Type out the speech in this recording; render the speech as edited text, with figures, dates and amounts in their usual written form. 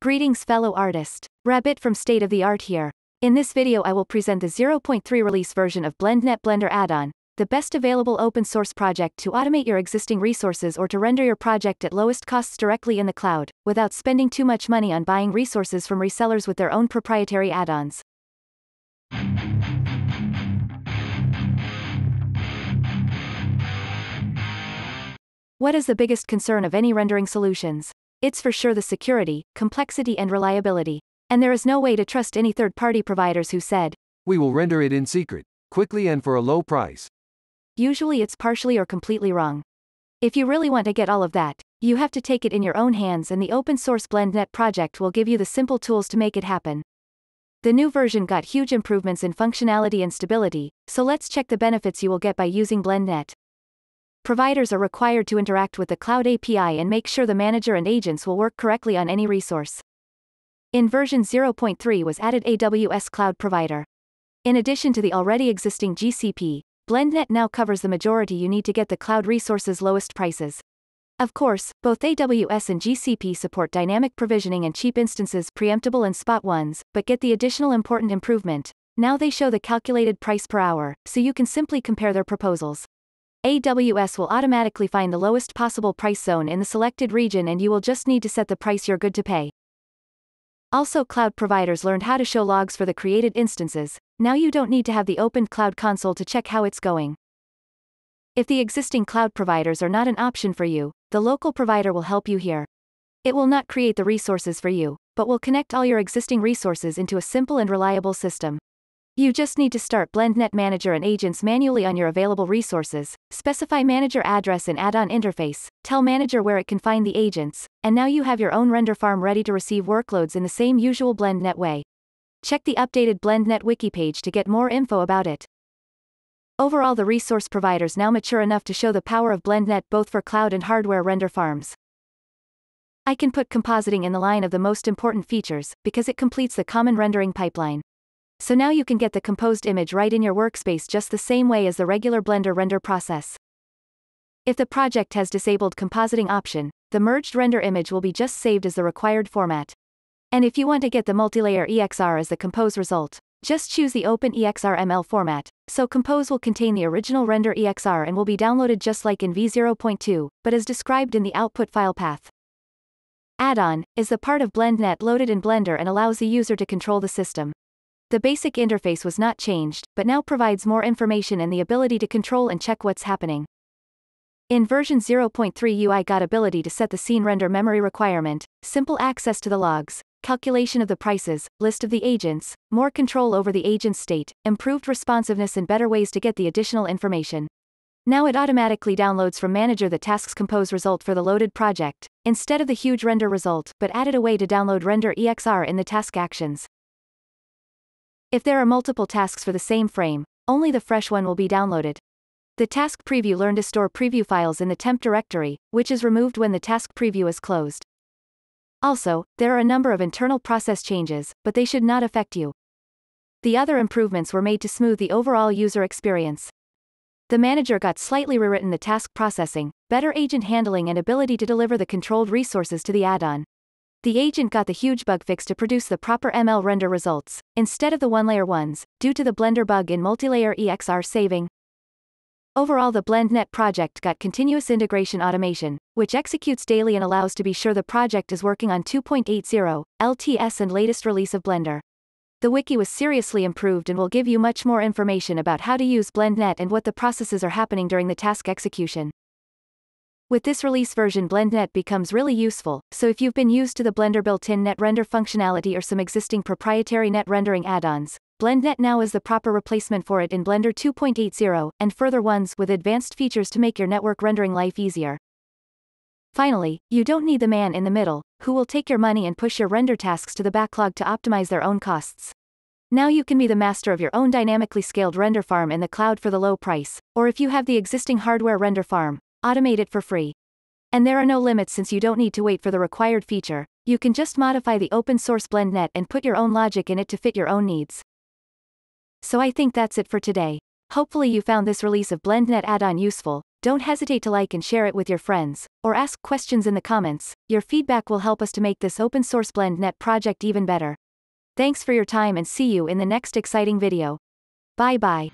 Greetings fellow artist, Rabbit from State of the Art here. In this video I will present the 0.3 release version of BlendNet Blender add-on, the best available open source project to automate your existing resources or to render your project at lowest costs directly in the cloud, without spending too much money on buying resources from resellers with their own proprietary add-ons. What is the biggest concern of any rendering solutions? It's for sure the security, complexity and reliability. And there is no way to trust any third-party providers who said, "We will render it in secret, quickly and for a low price." Usually it's partially or completely wrong. If you really want to get all of that, you have to take it in your own hands, and the open source BlendNet project will give you the simple tools to make it happen. The new version got huge improvements in functionality and stability, so let's check the benefits you will get by using BlendNet. Providers are required to interact with the Cloud API and make sure the manager and agents will work correctly on any resource. In version 0.3 was added AWS Cloud Provider. In addition to the already existing GCP, BlendNet now covers the majority you need to get the cloud resources' lowest prices. Of course, both AWS and GCP support dynamic provisioning and cheap instances, preemptible and spot ones, but get the additional important improvement. Now they show the calculated price per hour, so you can simply compare their proposals. AWS will automatically find the lowest possible price zone in the selected region, and you will just need to set the price you're good to pay. Also, cloud providers learned how to show logs for the created instances. Now you don't need to have the open Cloud Console to check how it's going. If the existing cloud providers are not an option for you, the local provider will help you here. It will not create the resources for you, but will connect all your existing resources into a simple and reliable system. You just need to start BlendNet Manager and Agents manually on your available resources, specify manager address and add-on interface, tell manager where it can find the agents, and now you have your own render farm ready to receive workloads in the same usual BlendNet way. Check the updated BlendNet wiki page to get more info about it. Overall, the resource providers now mature enough to show the power of BlendNet both for cloud and hardware render farms. I can put compositing in the line of the most important features, because it completes the common rendering pipeline. So now you can get the composed image right in your workspace just the same way as the regular Blender render process. If the project has disabled compositing option, the merged render image will be just saved as the required format. And if you want to get the multilayer EXR as the compose result, just choose the OpenEXRML format, so compose will contain the original render EXR and will be downloaded just like in V0.2, but as described in the output file path. Add-on is the part of BlendNet loaded in Blender and allows the user to control the system. The basic interface was not changed, but now provides more information and the ability to control and check what's happening. In version 0.3 UI got ability to set the scene render memory requirement, simple access to the logs, calculation of the prices, list of the agents, more control over the agent state, improved responsiveness and better ways to get the additional information. Now it automatically downloads from manager the task's compose result for the loaded project, instead of the huge render result, but added a way to download render EXR in the task actions. If there are multiple tasks for the same frame, only the fresh one will be downloaded. The task preview learned to store preview files in the temp directory, which is removed when the task preview is closed. Also, there are a number of internal process changes, but they should not affect you. The other improvements were made to smooth the overall user experience. The manager got slightly rewritten, the task processing, better agent handling and ability to deliver the controlled resources to the add-on. The agent got the huge bug fix to produce the proper ML render results, instead of the one-layer ones, due to the Blender bug in multilayer EXR saving. Overall, the BlendNet project got continuous integration automation, which executes daily and allows to be sure the project is working on 2.80, LTS and latest release of Blender. The wiki was seriously improved and will give you much more information about how to use BlendNet and what the processes are happening during the task execution. With this release version, BlendNet becomes really useful, so if you've been used to the Blender built-in net render functionality or some existing proprietary net rendering add-ons, BlendNet now is the proper replacement for it in Blender 2.80, and further ones with advanced features to make your network rendering life easier. Finally, you don't need the man in the middle, who will take your money and push your render tasks to the backlog to optimize their own costs. Now you can be the master of your own dynamically scaled render farm in the cloud for the low price, or if you have the existing hardware render farm, automate it for free. And there are no limits since you don't need to wait for the required feature, you can just modify the open source BlendNet and put your own logic in it to fit your own needs. So I think that's it for today. Hopefully you found this release of BlendNet add-on useful, Don't hesitate to like and share it with your friends, or ask questions in the comments. Your feedback will help us to make this open source BlendNet project even better. Thanks for your time and see you in the next exciting video. Bye bye.